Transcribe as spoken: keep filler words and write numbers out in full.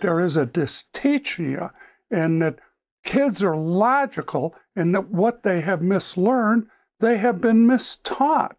There is a dysteachia in that kids are logical and that what they have mislearned, they have been mistaught.